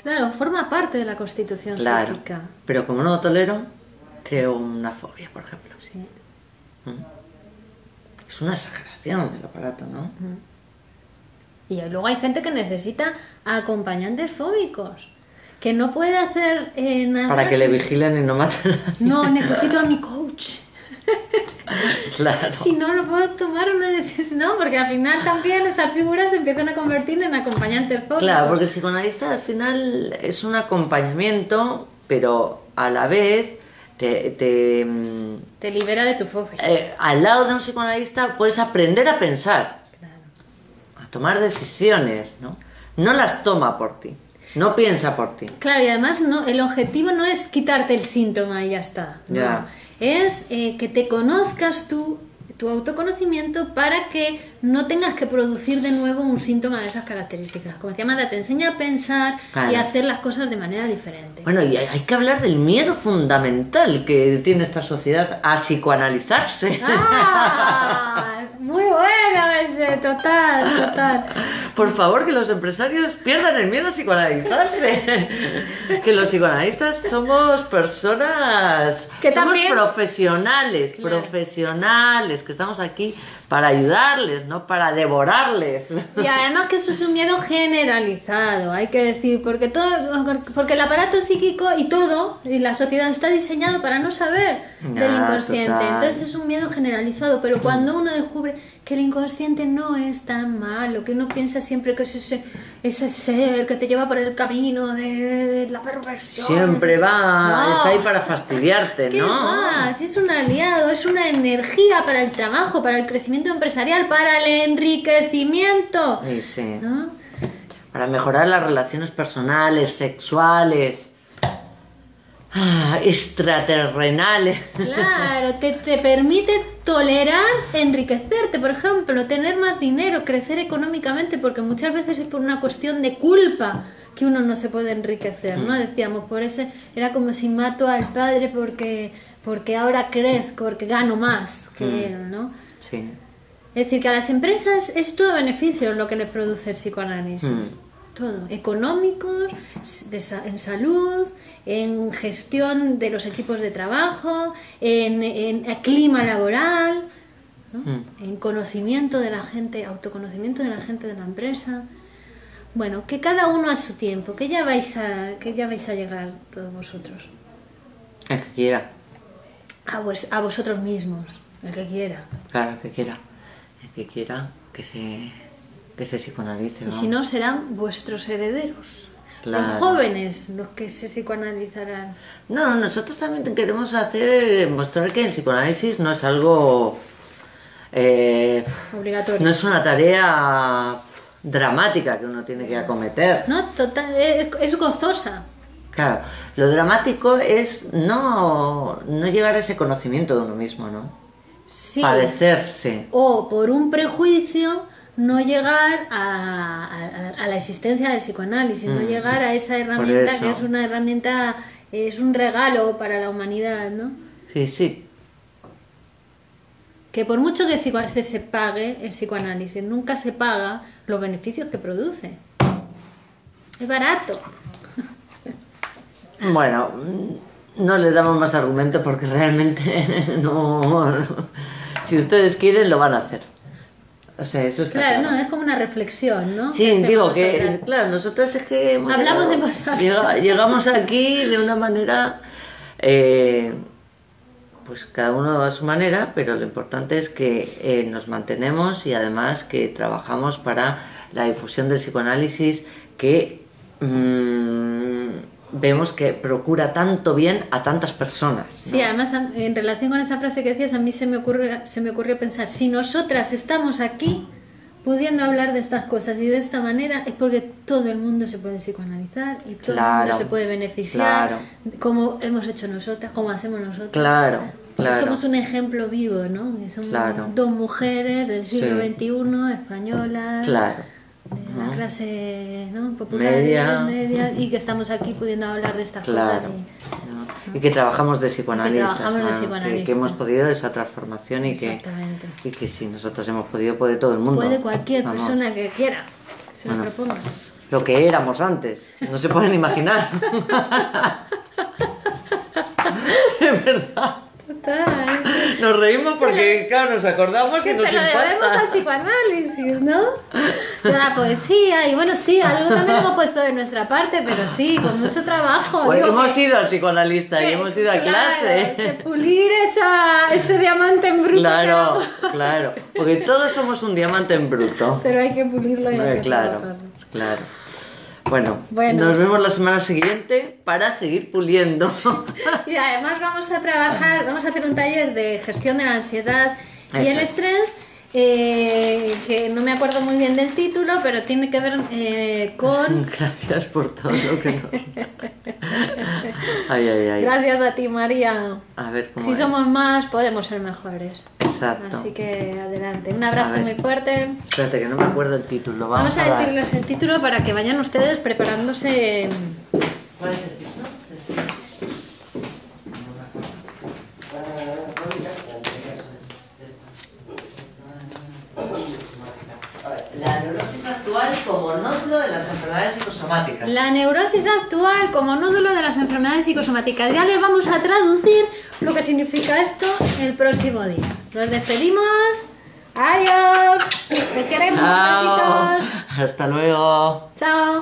Claro, forma parte de la constitución psíquica. Claro, pero como no lo tolero, creo una fobia, por ejemplo. Sí. Es una exageración del aparato, ¿no? Y luego hay gente que necesita acompañantes fóbicos, que no puede hacer nada... Para que le vigilen y no maten a nadie. No, necesito a mi coach. Claro. Si no, no puedo tomar una decisión, no, porque al final también esas figuras se empiezan a convertir en acompañantes fóbicos. Claro, porque el psicoanalista al final es un acompañamiento, pero a la vez te libera de tu fobia. Al lado de un psicoanalista puedes aprender a pensar, claro, a tomar decisiones, ¿no? No las toma por ti. No piensa por ti. Claro, y además no, el objetivo no es quitarte el síntoma y ya está, ¿no? Ya. Es que te conozcas tú, tu autoconocimiento, para que no tengas que producir de nuevo un síntoma de esas características. Como decía Magda, te enseña a pensar, claro, y a hacer las cosas de manera diferente. Bueno, y hay que hablar del miedo fundamental que tiene esta sociedad a psicoanalizarse. ¡Ah! Muy bueno ese, total, total. Por favor, que los empresarios pierdan el miedo a psicoanalizarse. Que los psicoanalistas somos personas, que somos profesionales, claro, profesionales, que estamos aquí para ayudarles, no para devorarles. Y además que eso es un miedo generalizado, hay que decir, porque porque el aparato psíquico y todo, y la sociedad está diseñado para no saber del inconsciente. Total. Entonces es un miedo generalizado, pero cuando uno descubre que el inconsciente no es tan malo, que uno piensa siempre que es ese ser que te lleva por el camino de la perversión. Siempre va, no, está ahí para fastidiarte, ¿no? Va, si es un aliado, es una energía para el trabajo, para el crecimiento empresarial, para el enriquecimiento. Sí, sí. ¿No? Para mejorar las relaciones personales, sexuales... extraterrenales. Claro, te permite tolerar enriquecerte, por ejemplo, tener más dinero, crecer económicamente, porque muchas veces es por una cuestión de culpa que uno no se puede enriquecer, ¿no? Decíamos, por ese era como si mato al padre porque ahora crezco, porque gano más que él, ¿no? Sí. Es decir, que a las empresas es todo beneficio lo que les produce el psicoanálisis. Todo, económicos, en salud, en gestión de los equipos de trabajo, en clima laboral, ¿no? En conocimiento de la gente, autoconocimiento de la gente de la empresa. Bueno, que cada uno a su tiempo, que ya vais a llegar todos vosotros. El que quiera. A vosotros mismos, el que quiera. Claro, el que quiera, que se psicoanalice, ¿no? Y si no, serán vuestros herederos. Claro. Los jóvenes los que se psicoanalizarán. No, nosotros también queremos mostrar que el psicoanálisis no es algo obligatorio. No es una tarea dramática que uno tiene que acometer. No, total, es gozosa. Claro, lo dramático es no llegar a ese conocimiento de uno mismo, ¿no? Sí. Padecerse. O por un prejuicio no llegar a la existencia del psicoanálisis, no llegar a esa herramienta que es una herramienta, es un regalo para la humanidad, ¿no? Sí, sí. Que por mucho que se pague el psicoanálisis, nunca se paga los beneficios que produce. Es barato. Bueno, no les damos más argumentos porque realmente no... Si ustedes quieren, lo van a hacer. O sea, eso está claro. No, es como una reflexión, ¿no? Sí, digo que, claro, nosotros es que... Llegamos aquí de una manera, pues cada uno a su manera, pero lo importante es que nos mantenemos y además que trabajamos para la difusión del psicoanálisis que vemos que procura tanto bien a tantas personas, ¿no? Sí, además en relación con esa frase que decías, a mí se me ocurrió pensar, si nosotras estamos aquí, pudiendo hablar de estas cosas y de esta manera es porque todo el mundo se puede psicoanalizar y todo el mundo se puede beneficiar, como hemos hecho nosotras, como hacemos nosotros. Somos un ejemplo vivo, ¿no? Somos dos mujeres del siglo XXI, españolas, de la clase popular, media, y que estamos aquí pudiendo hablar de estas cosas. Y que trabajamos de psicoanalistas, que hemos podido esa transformación y que si nosotros hemos podido, puede todo el mundo. Puede cualquier persona que quiera, se lo proponga. Lo que éramos antes, no se pueden imaginar. Es verdad. Total. Nos reímos porque, claro, nos acordamos y nos impacta. Nos reímos al psicoanálisis, ¿no? De la poesía, y bueno, sí, algo también hemos puesto de nuestra parte, pero sí, con mucho trabajo. Pues digo, hemos ido al psicoanalista y hemos ido a clase. De pulir ese diamante en bruto. Claro, porque todos somos un diamante en bruto. Pero hay que pulirlo y hay que trabajarlo. Bueno, nos vemos la semana siguiente para seguir puliendo. Y además vamos a hacer un taller de gestión de la ansiedad y el estrés, que no me acuerdo muy bien del título, pero tiene que ver con... Gracias por todo lo que nos... Gracias a ti, María. A ver cómo somos más, podemos ser mejores. Exacto. Así que adelante. Un abrazo muy fuerte. Espérate, que no me acuerdo el título. Vamos a decirles el título para que vayan ustedes preparándose. ¿Cuál es el título? La neurosis actual como nódulo de las enfermedades psicosomáticas. La neurosis actual como nódulo de las enfermedades psicosomáticas. Ya les vamos a traducir lo que significa esto el próximo día. Nos despedimos. Adiós. Te queremos, besitos. Hasta luego. Chao.